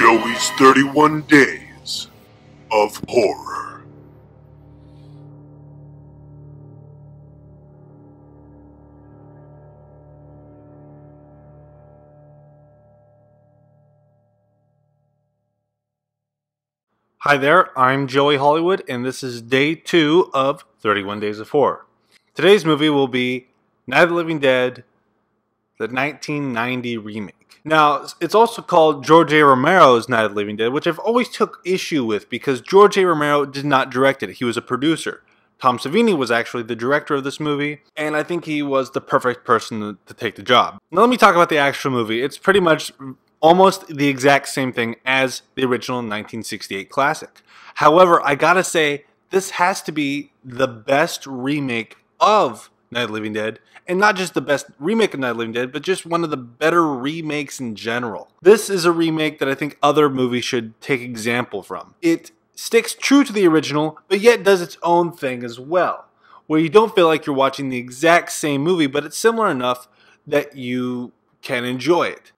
Joey's 31 Days of Horror. Hi there, I'm Joey Hollywood, and this is Day 2 of 31 Days of Horror. Today's movie will be Night of the Living Dead, the 1990 remake. Now, it's also called George A. Romero's Night of the Living Dead, which I've always took issue with because George A. Romero did not direct it. He was a producer. Tom Savini was actually the director of this movie, and I think he was the perfect person to take the job. Now, let me talk about the actual movie. It's pretty much almost the exact same thing as the original 1968 classic. However, I gotta say, this has to be the best remake of Night of the Living Dead, and not just the best remake of Night of the Living Dead, but just one of the better remakes in general. This is a remake that I think other movies should take example from. It sticks true to the original, but yet does its own thing as well, where you don't feel like you're watching the exact same movie, but it's similar enough that you can enjoy it.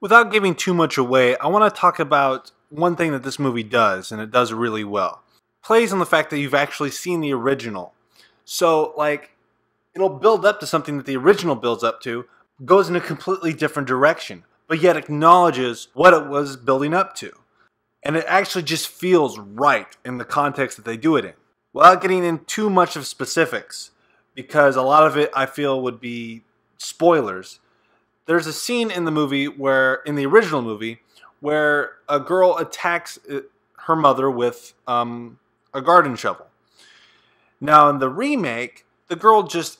Without giving too much away, I want to talk about one thing that this movie does, and it does really well. It plays on the fact that you've actually seen the original. So, like, it'll build up to something that the original builds up to, goes in a completely different direction, but yet acknowledges what it was building up to. And it actually just feels right in the context that they do it in, without getting in too much of specifics, because a lot of it, I feel, would be spoilers. There's a scene in the movie where, in the original movie, where a girl attacks her mother with a garden shovel. Now, in the remake, the girl just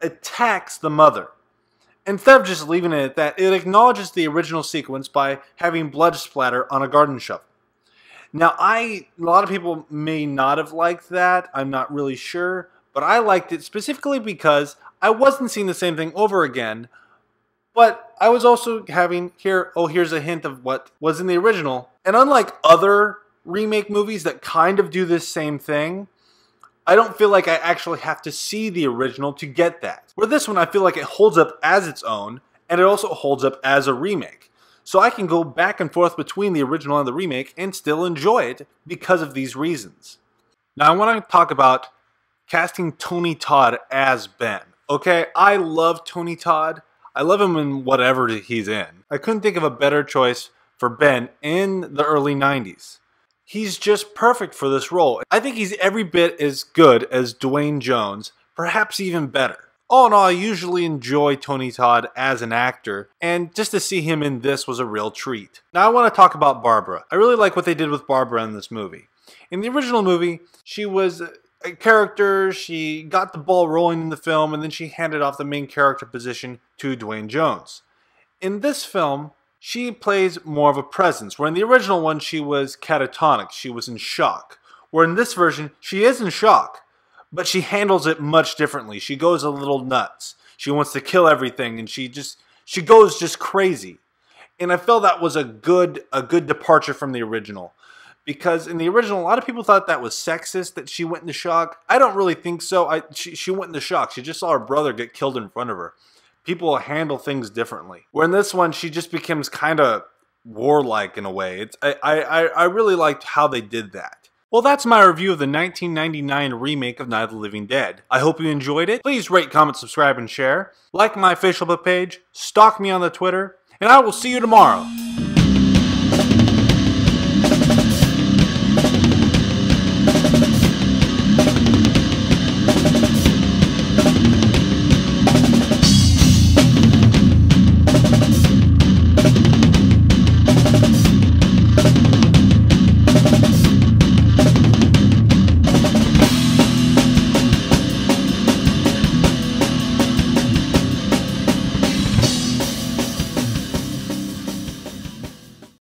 attacks the mother. Instead of just leaving it at that, it acknowledges the original sequence by having blood splatter on a garden shovel. Now, a lot of people may not have liked that. I'm not really sure. But I liked it specifically because I wasn't seeing the same thing over again. But I was also having, here's a hint of what was in the original. And unlike other remake movies that kind of do this same thing, I don't feel like I actually have to see the original to get that. Where this one, I feel like it holds up as its own, and it also holds up as a remake. So I can go back and forth between the original and the remake and still enjoy it because of these reasons. Now I want to talk about casting Tony Todd as Ben. Okay, I love Tony Todd. I love him in whatever he's in. I couldn't think of a better choice for Ben in the early 90s. He's just perfect for this role. I think he's every bit as good as Dwayne Jones, perhaps even better. All in all, I usually enjoy Tony Todd as an actor, and just to see him in this was a real treat. Now I want to talk about Barbara. I really like what they did with Barbara in this movie. In the original movie, she was a character, she got the ball rolling in the film, and then she handed off the main character position to Dwayne Jones. In this film, she plays more of a presence, where in the original one, she was catatonic, she was in shock. Where in this version, she is in shock, but she handles it much differently. She goes a little nuts. She wants to kill everything, and she goes just crazy. And I felt that was a good departure from the original. Because in the original, a lot of people thought that was sexist, that she went into shock. I don't really think so. She went into shock. She just saw her brother get killed in front of her. People handle things differently. Where in this one, she just becomes kind of warlike in a way. I really liked how they did that. Well, that's my review of the 1999 remake of Night of the Living Dead. I hope you enjoyed it. Please rate, comment, subscribe, and share. Like my Facebook page. Stalk me on the Twitter. And I will see you tomorrow.